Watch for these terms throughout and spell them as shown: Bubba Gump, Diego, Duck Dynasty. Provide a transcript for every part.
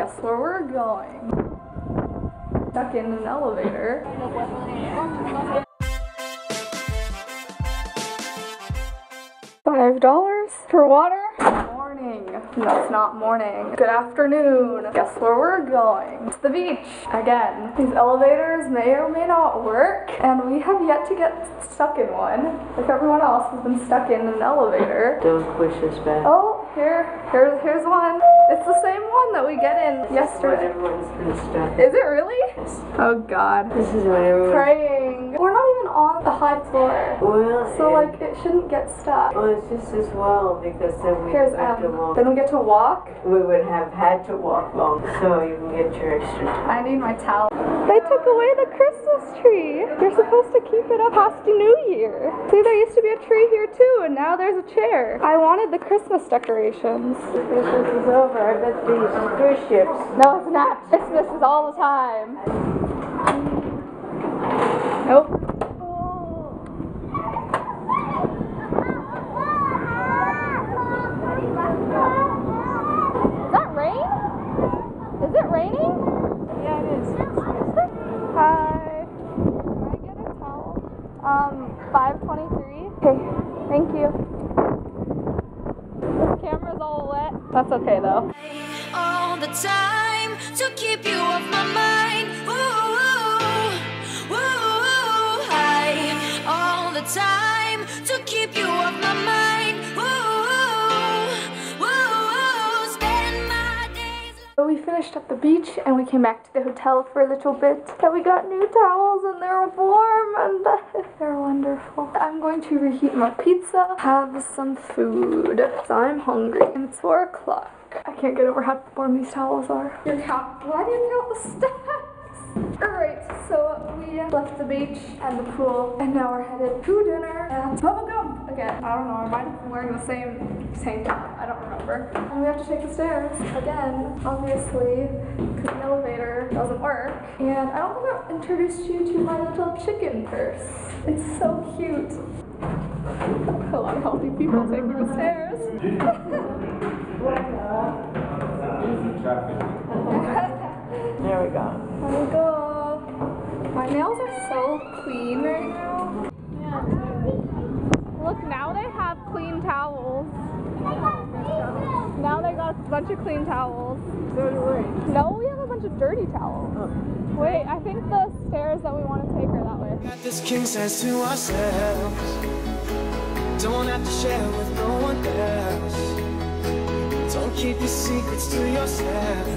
Guess where we're going? Stuck in an elevator. $5 for water? Morning. No, it's not morning. Good afternoon. Guess where we're going? It's the beach. Again, these elevators may or may not work, and we have yet to get stuck in one. Like everyone else has been stuck in an elevator. Don't push us back. Oh, here's one. It's the same one that we get in yesterday. Is it really? Yes. Oh God. This is when everyone's praying. We're not even on the high floor. Well, so like it shouldn't get stuck. Well, it's just as well because then we have to walk. Then we get to walk. We would have had to walk long, so you can get your extra time. I need my towel. They took away the Christmas tree. You're supposed to keep it up past New Year. See, there used to be a tree here too, and now there's a chair. I wanted the Christmas decorations. Christmas is over. I bet these cruise ships. No, it's not. Christmas is all the time. Nope. Is that rain? Is it raining? Yeah, it is. Hi. Can I get a towel? 523. Okay. Thank you. Camera's all wet. That's okay though. All the time to keep you off my mind. Ooh, ooh, ooh, I, all the time to keep you off my mind. Ooh, ooh, ooh, spend my days. So we finished up the beach and we came back to the hotel for a little bit. And we got new towels and they're warm and they're wonderful. I'm going to reheat my pizza, have some food. So I'm hungry and it's 4 o'clock. I can't get over how warm these towels are. Why do you count the steps? Alright, so we left the beach and the pool and now we're headed to dinner at Bubba Gump again. I don't know, I might have been wearing the same top. I don't remember. And we have to take the stairs again, obviously, because the elevator doesn't work. And I don't think I've introduced you to my little chicken purse. It's so cute. I love helping people take the stairs. There we go. There we go. My nails are so clean right now. Yeah. Look, now they have clean towels. Now they got a bunch of clean towels. No, we have a bunch of dirty towels. Wait, I think the stairs that we want to take are that way. Got this king size to ourselves. Don't have to share with no one else. Don't keep your secrets to yourself.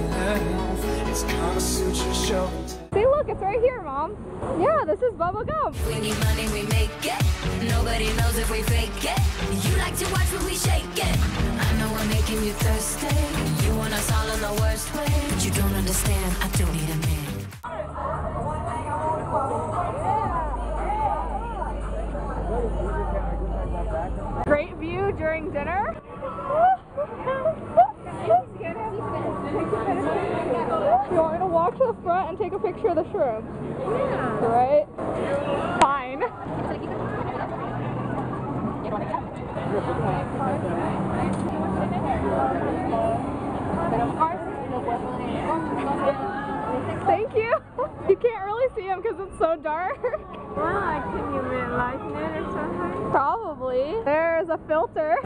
It's gonna suit your show. See, look, it's right here, Mom. Yeah, this is Bubba Gump. We need money, we make it. Nobody knows if we fake it. You like to watch when we shake it. I know I'm making you thirsty. You want us all in the worst way. You don't understand, I don't need a man. Yeah. Great view during dinner. You want me to walk to the front and take a picture of the shrimp? Yeah. Right? Fine. Thank you. You can't really see him because it's so dark. Why? Can you lighten it or something? Probably. There's a filter.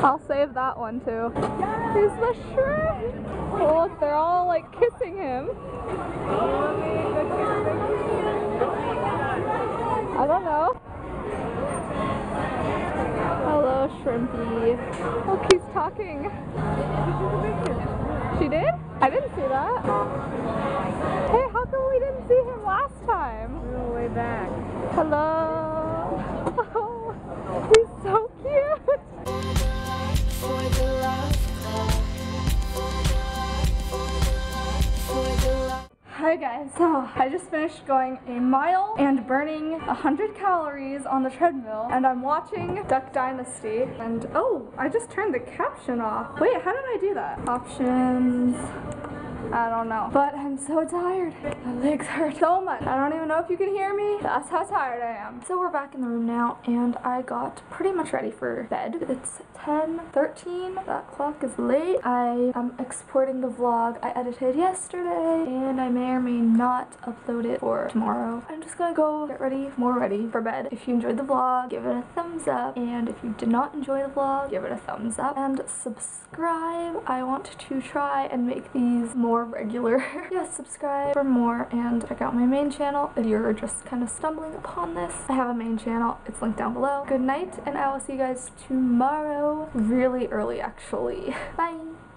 I'll save that one too. Here's the shrimp. Oh, look, they're all like kissing him. I don't know. Hello, Shrimpy. Look, he's talking. She did? I didn't see that. Hey, how come we didn't see him last time? We were way back. Hello. Oh, he's so cute. Hi guys, so I just finished going a mile and burning 100 calories on the treadmill and I'm watching Duck Dynasty and oh, I just turned the caption off. Wait, how did I do that? Options. I don't know. But I'm so tired. My legs hurt so much. I don't even know if you can hear me. That's how tired I am. So we're back in the room now, and I got pretty much ready for bed. It's 10:13. That clock is late. I am exporting the vlog I edited yesterday, and I may or may not upload it for tomorrow. I'm just gonna go get ready, more ready for bed. If you enjoyed the vlog, give it a thumbs up. And if you did not enjoy the vlog, give it a thumbs up and subscribe. I want to try and make these more regular. Yes, subscribe for more and check out my main channel if you're just kind of stumbling upon this. I have a main channel. It's linked down below. Good night, and I will see you guys tomorrow. Really early, actually. Bye!